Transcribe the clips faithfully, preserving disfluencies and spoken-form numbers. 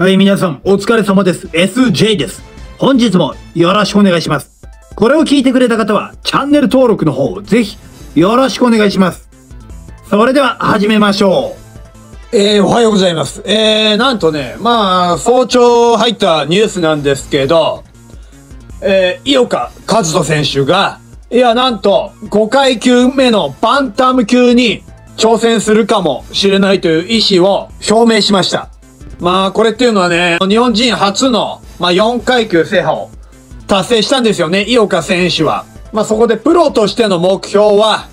はい、皆さん、お疲れ様です。エスジェー です。本日もよろしくお願いします。これを聞いてくれた方は、チャンネル登録の方、ぜひ、よろしくお願いします。それでは、始めましょう。えー、おはようございます。えー、なんとね、まあ、早朝入ったニュースなんですけど、えー、井岡一翔選手が、いや、なんと、ごかいきゅうめのバンタム級に挑戦するかもしれないという意思を表明しました。まあ、これっていうのはね、日本人初の、まあ、よんかいきゅう制覇を達成したんですよね、井岡選手は。まあ、そこでプロとしての目標は、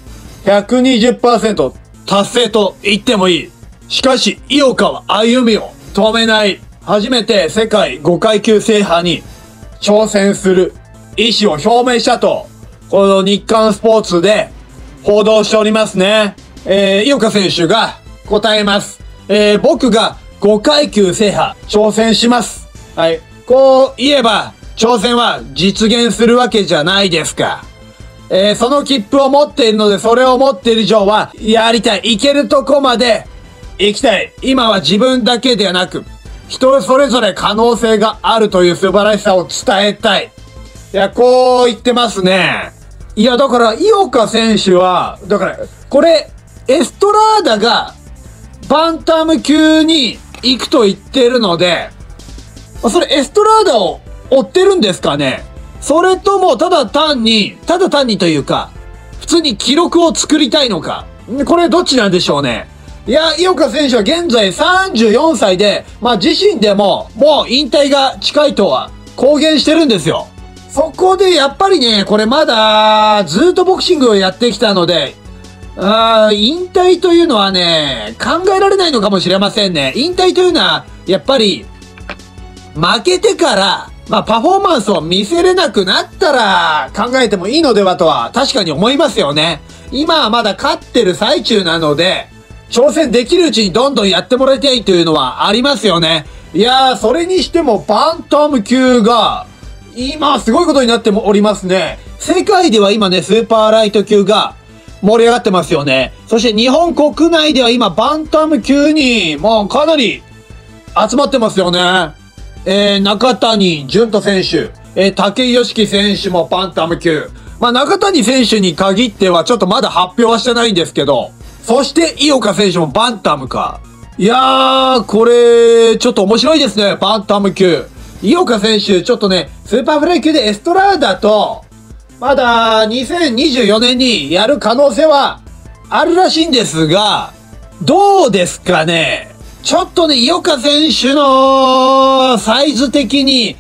ひゃくにじゅっパーセント 達成と言ってもいい。しかし、井岡は歩みを止めない。初めて世界ごかいきゅう制覇に挑戦する意思を表明したと、この日刊スポーツで報道しておりますね。えー、井岡選手が答えます。えー、僕が、ごかいきゅう制覇、挑戦します。はい。こう言えば、挑戦は実現するわけじゃないですか。えー、その切符を持っているので、それを持っている以上は、やりたい。行けるとこまで行きたい。今は自分だけではなく、人それぞれ可能性があるという素晴らしさを伝えたい。いや、こう言ってますね。いや、だから、井岡選手は、だから、これ、エストラーダが、バンタム級に、行くと言ってるので、それエストラーダを追ってるんですかね？それともただ単に、ただ単にというか、普通に記録を作りたいのか。これどっちなんでしょうね。いや、井岡選手は現在さんじゅうよんさいで、まあ自身でももう引退が近いとは公言してるんですよ。そこでやっぱりね、これまだずっとボクシングをやってきたので、ああ、引退というのはね、考えられないのかもしれませんね。引退というのは、やっぱり、負けてから、まあ、パフォーマンスを見せれなくなったら、考えてもいいのではとは、確かに思いますよね。今はまだ勝ってる最中なので、挑戦できるうちにどんどんやってもらいたいというのはありますよね。いやー、それにしても、バンタム級が、今、すごいことになっておりますね。世界では今ね、スーパーライト級が、盛り上がってますよね。そして日本国内では今バンタム級にもうかなり集まってますよね。えー、中谷潤人選手、えー、武井良樹選手もバンタム級。まあ中谷選手に限ってはちょっとまだ発表はしてないんですけど、そして井岡選手もバンタムか。いやー、これちょっと面白いですね、バンタム級。井岡選手ちょっとね、スーパーフライ級でエストラーダと、まだにせんにじゅうよねんにやる可能性はあるらしいんですが、どうですかね。ちょっとね、井岡選手のサイズ的に、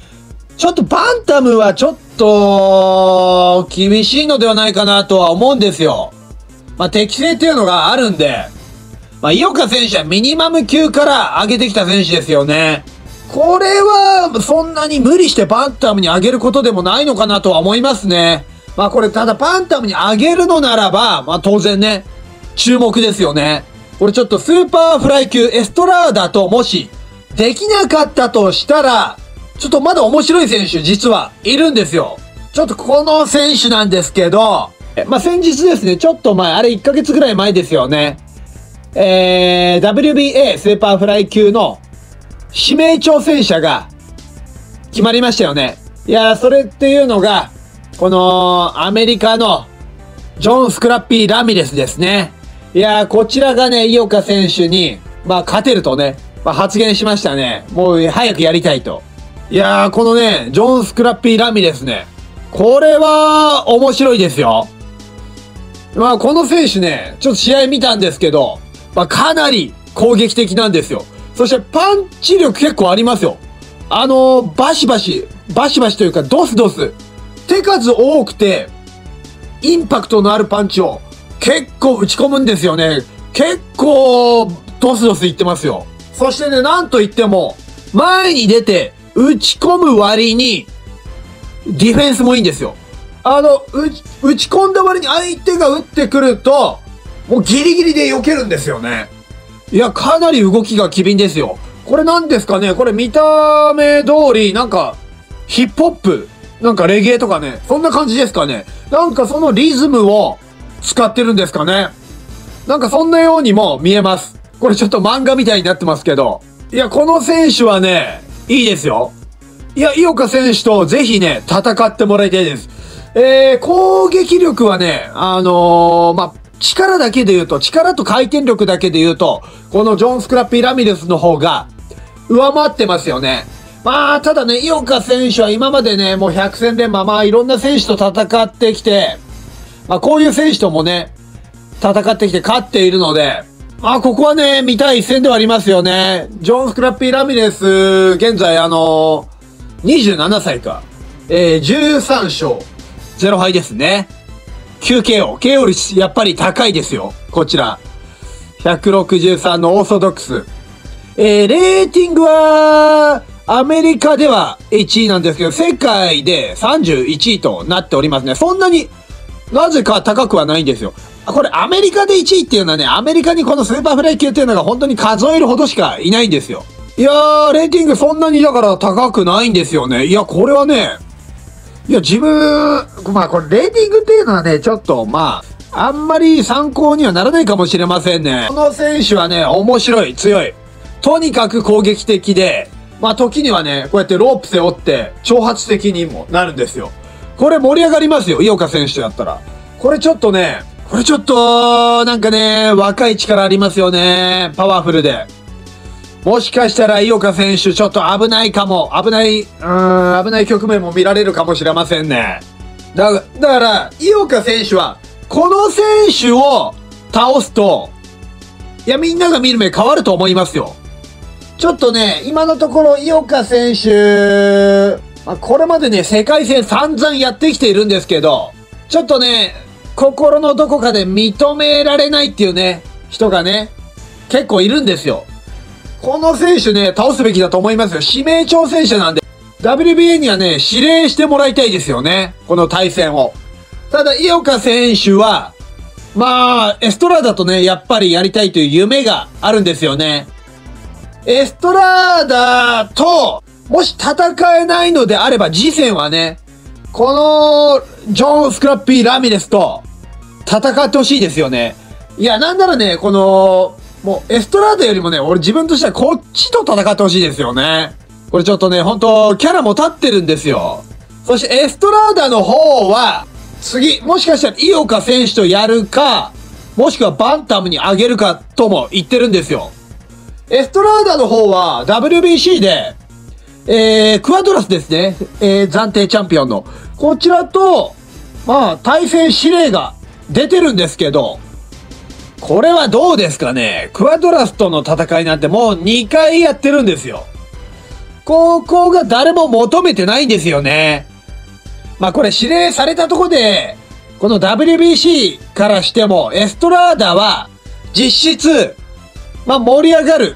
ちょっとバンタムはちょっと厳しいのではないかなとは思うんですよ。まあ、適性っていうのがあるんで、まあ、井岡選手はミニマム級から上げてきた選手ですよね。これは、そんなに無理してバンタムに上げることでもないのかなとは思いますね。まあこれ、ただバンタムに上げるのならば、まあ当然ね、注目ですよね。これちょっとスーパーフライ級エストラーダともし、できなかったとしたら、ちょっとまだ面白い選手実はいるんですよ。ちょっとこの選手なんですけど、まあ先日ですね、ちょっと前、あれいっかげつぐらい前ですよね。えー、ダブリュービーエー スーパーフライ級の、指名挑戦者が決まりましたよね。いやー、それっていうのが、このアメリカのジョン・スクラッピー・ラミレスですね。いやー、こちらがね、井岡選手に、まあ、勝てるとね、まあ、発言しましたね。もう早くやりたいと。いやー、このね、ジョン・スクラッピー・ラミレスね。これは面白いですよ。まあ、この選手ね、ちょっと試合見たんですけど、まあ、かなり攻撃的なんですよ。そしてパンチ力結構ありますよ。あのー、バシバシ、バシバシというかドスドス、手数多くて、インパクトのあるパンチを結構打ち込むんですよね。結構、ドスドスいってますよ。そしてね、なんといっても、前に出て打ち込む割に、ディフェンスもいいんですよ。あの、打ち、打ち込んだ割に相手が打ってくると、もうギリギリで避けるんですよね。いや、かなり動きが機敏ですよ。これなんですかね？これ見た目通り、なんか、ヒップホップ、なんかレゲエとかね、そんな感じですかね。なんかそのリズムを使ってるんですかね。なんかそんなようにも見えます。これちょっと漫画みたいになってますけど。いや、この選手はね、いいですよ。いや、井岡選手とぜひね、戦ってもらいたいです。えー、攻撃力はね、あのー、まあ、力だけで言うと、力と回転力だけで言うと、このジョン・スクラッピー・ラミレスの方が上回ってますよね。まあ、ただね、井岡選手は今までね、もうひゃく戦で、まあまあ、いろんな選手と戦ってきて、まあ、こういう選手ともね、戦ってきて勝っているので、まあ、ここはね、見たい一戦ではありますよね。ジョン・スクラッピー・ラミレス、現在、あのー、にじゅうなな歳か。えー、じゅうさんしょうぜろはいですね。きゅうケーオー。ケーオー 率やっぱり高いですよ。こちら。ひゃくろくじゅうさんのオーソドックス。えー、レーティングは、アメリカではいちいなんですけど、世界でさんじゅういちいとなっておりますね。そんなになぜか高くはないんですよ。これアメリカでいちいっていうのはね、アメリカにこのスーパーフライ級っていうのが本当に数えるほどしかいないんですよ。いやー、レーティングそんなにだから高くないんですよね。いや、これはね、いや、自分、まあこれレーティングっていうのはね、ちょっとまあ、あんまり参考にはならないかもしれませんね。この選手はね、面白い、強い。とにかく攻撃的で、まあ時にはね、こうやってロープ背負って、挑発的にもなるんですよ。これ盛り上がりますよ、井岡選手とやったら。これちょっとね、これちょっと、なんかね、若い力ありますよね。パワフルで。もしかしたら井岡選手、ちょっと危ないかも。危ない、うーん、危ない局面も見られるかもしれませんね。だ、だから、井岡選手は、この選手を倒すと、いや、みんなが見る目変わると思いますよ。ちょっとね、今のところ井岡選手、まあ、これまでね、世界戦散々やってきているんですけど、ちょっとね、心のどこかで認められないっていうね、人がね、結構いるんですよ。この選手ね、倒すべきだと思いますよ。指名挑戦者なんで、ダブリュービーエー にはね、指令してもらいたいですよね。この対戦を。ただ、井岡選手は、まあ、エストラーダとね、やっぱりやりたいという夢があるんですよね。エストラーダと、もし戦えないのであれば、次戦はね、この、ジョン・スクラッピー・ラミレスと、戦ってほしいですよね。いや、なんならね、この、もう、エストラーダよりもね、俺自分としてはこっちと戦ってほしいですよね。これちょっとね、ほんと、キャラも立ってるんですよ。そして、エストラーダの方は、次、もしかしたら井岡選手とやるか、もしくはバンタムに上げるかとも言ってるんですよ。エストラーダの方は ダブリュービーシー で、えー、クアドラスですね。えー、暫定チャンピオンの。こちらと、まあ、対戦指令が出てるんですけど、これはどうですかね。クアドラスとの戦いなんてもうにかいやってるんですよ。ここが誰も求めてないんですよね。まあ、これ指令されたとこで、この ダブリュービーシー からしても、エストラーダは、実質、まあ、盛り上がる、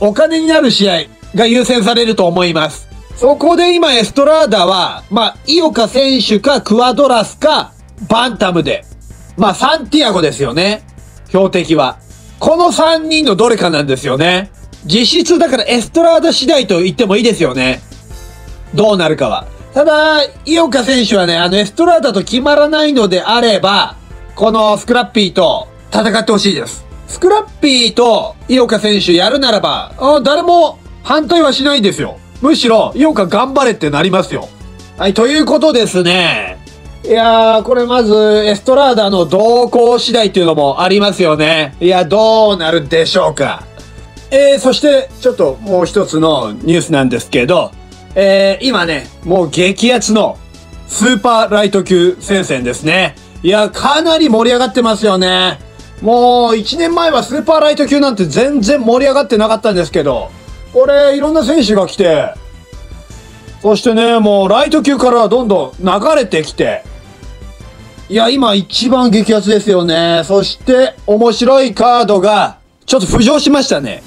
お金になる試合が優先されると思います。そこで今エストラーダは、まあ、井岡選手かクアドラスかバンタムで、まあ、サンティアゴですよね。標的は。このさんにんのどれかなんですよね。実質だからエストラーダ次第と言ってもいいですよね。どうなるかは。ただ、井岡選手はね、あのエストラーダと決まらないのであれば、このスクラッピーと戦ってほしいです。スクラッピーと井岡選手やるならば、あ誰も反対はしないんですよ。むしろ、井岡頑張れってなりますよ。はい、ということですね。いやー、これまず、エストラーダの動向次第っていうのもありますよね。いや、どうなるでしょうか。えー、そして、ちょっともう一つのニュースなんですけど、えー、今ね、もう激アツのスーパーライト級戦線ですね。いや、かなり盛り上がってますよね。もういちねんまえはスーパーライト級なんて全然盛り上がってなかったんですけど、これいろんな選手が来て、そしてね、もうライト級からどんどん流れてきて、いや、今一番激アツですよね。そして面白いカードがちょっと浮上しましたね。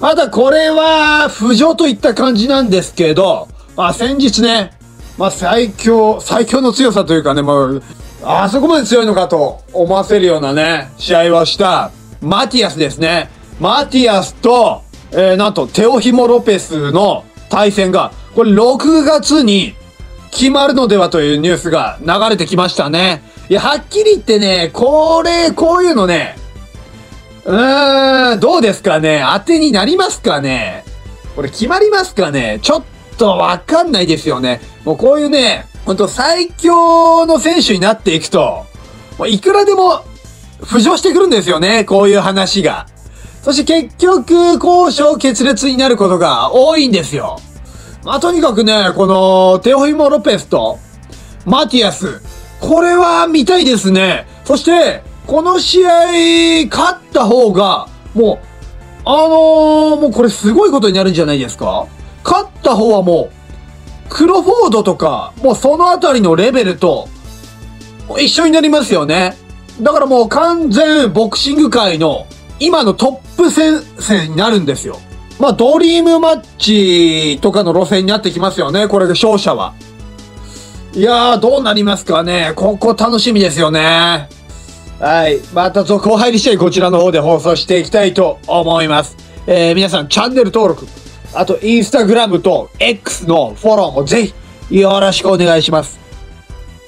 まだこれは浮上といった感じなんですけど、まあ先日ね、まあ最強、最強の強さというかね、もう、あそこまで強いのかと思わせるようなね、試合はした、マティアスですね。マティアスと、えー、なんと、テオヒモ・ロペスの対戦が、これろくがつに決まるのではというニュースが流れてきましたね。いや、はっきり言ってね、これ、こういうのね、うーん、どうですかね、当てになりますかね。これ決まりますかね、ちょっとわかんないですよね。もうこういうね、ほんと最強の選手になっていくと、もういくらでも浮上してくるんですよね、こういう話が。そして結局、交渉決裂になることが多いんですよ。まあ、とにかくね、この、テオフィモ・ロペスと、マティアス。これは見たいですね。そして、この試合、勝った方が、もう、あのー、もうこれすごいことになるんじゃないですか？勝った方はもう、クロフォードとか、もうそのあたりのレベルと、一緒になりますよね。だからもう完全ボクシング界の、今のトップ戦線になるんですよ。まあ、ドリームマッチとかの路線になってきますよね、これで勝者は。いやー、どうなりますかね。ここ楽しみですよね。はい。また続報入り試合こちらの方で放送していきたいと思います。えー、皆さんチャンネル登録、あとインスタグラムと エックス のフォローもぜひよろしくお願いします。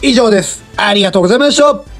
以上です。ありがとうございました。